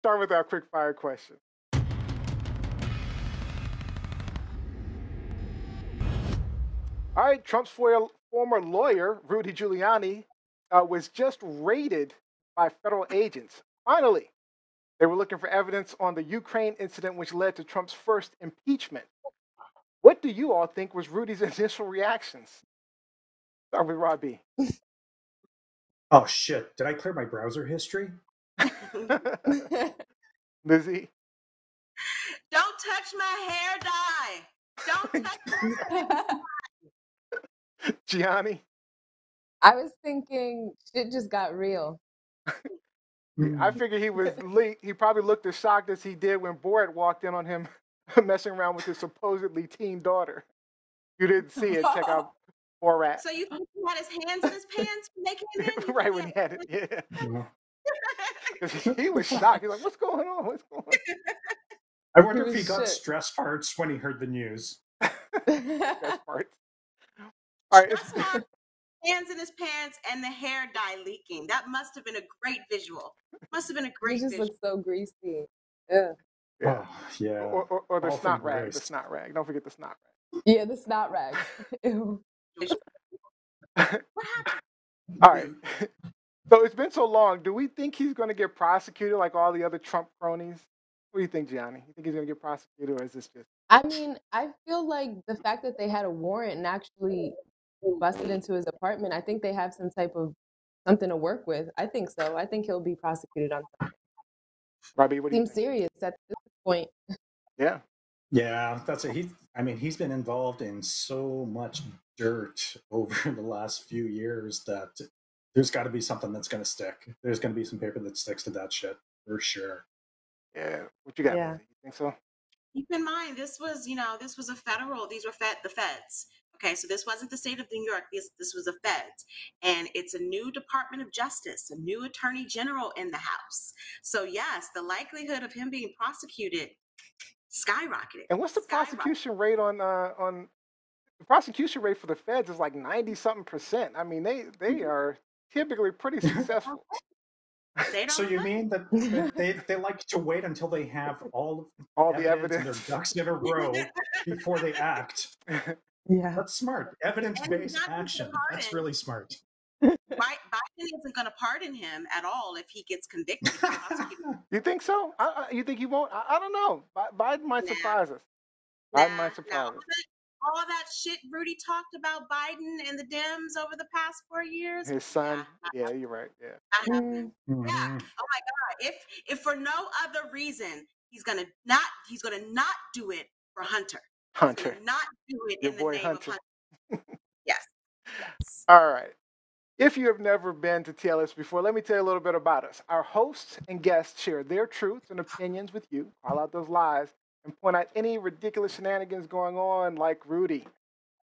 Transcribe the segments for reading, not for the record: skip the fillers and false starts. Start with our quick fire question. All right, Trump's former lawyer, Rudy Giuliani, was just raided by federal agents. Finally, they were looking for evidence on the Ukraine incident, which led to Trump's first impeachment. What do you all think was Rudy's initial reactions? Start with Rob B. Oh, shit. Did I clear my browser history? Lizzie? Don't touch my hair dye. Don't touch my hair dye. Gianni? I was thinking shit just got real. I figured he was he probably looked as shocked as he did when Borat walked in on him messing around with his supposedly teen daughter. You didn't see it. Check out Borat. So you think he had his hands in his pants when they came in? Right when he had it, yeah. He was shocked. He's like, what's going on? What's going on? I wonder if he got stress farts when he heard the news. Stress farts. All right. Hands in his pants and the hair dye leaking. That must have been a great visual. Must have been a great visual. He just looks so greasy. Yeah. Yeah. Oh, yeah. Or the snot rag. The snot rag. Don't forget the snot rag. Yeah, the snot rag. Ew. What happened? All right. So it's been so long. Do we think he's going to get prosecuted like all the other Trump cronies? What do you think, Gianni? You think he's going to get prosecuted, or is this just... I mean, I feel like the fact that they had a warrant and actually busted into his apartment, I think they have some type of something to work with. I think so. I think he'll be prosecuted on something. Robbie, what do you think? Seems serious at this point. Yeah. Yeah, that's it. I mean, he's been involved in so much dirt over the last few years that... there's got to be something that's going to stick. There's going to be some paper that sticks to that shit for sure. Yeah. What you got? Yeah. You think so? Keep in mind, this was, you know, this was a federal. These were the feds. Okay, so this wasn't the state of New York. This was the feds, and it's a new Department of Justice, a new Attorney General in the house. So yes, the likelihood of him being prosecuted skyrocketed. And what's the prosecution rate on the prosecution rate for the feds is like 90-something %. I mean, they are typically pretty successful. So you mean that they like to wait until they have all the evidence and their ducks in a row before they act? Yeah, that's smart. Evidence-based action. That's really smart. Biden isn't going to pardon him at all if he gets convicted. You think so? You think he won't? I don't know. Biden might surprise us. Biden might surprise us. All that shit Rudy talked about Biden and the Dems over the past 4 years. His son. Yeah, you're right. Yeah. Yeah. Oh my God. If for no other reason, he's gonna not do it for Hunter. Hunter. Not do it in the name of Hunter. Yes. Yes. All right. If you have never been to TLS before, let me tell you a little bit about us. Our hosts and guests share their truths and opinions with you. Call out those lies and point out any ridiculous shenanigans going on like Rudy.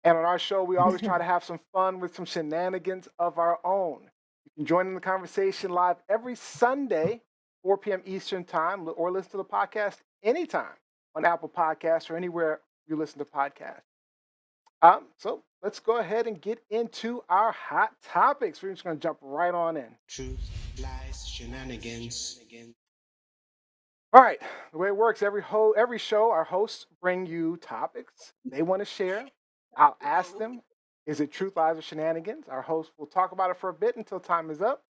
And on our show, we always try to have some fun with some shenanigans of our own. You can join in the conversation live every Sunday, 4 p.m. Eastern time, or listen to the podcast anytime on Apple Podcasts or anywhere you listen to podcasts. So let's go ahead and get into our hot topics. We're just going to jump right on in. Truth, lies, shenanigans. All right, the way it works, every show, our hosts bring you topics they want to share. I'll ask them, is it truth, lies, or shenanigans? Our hosts will talk about it for a bit until time is up.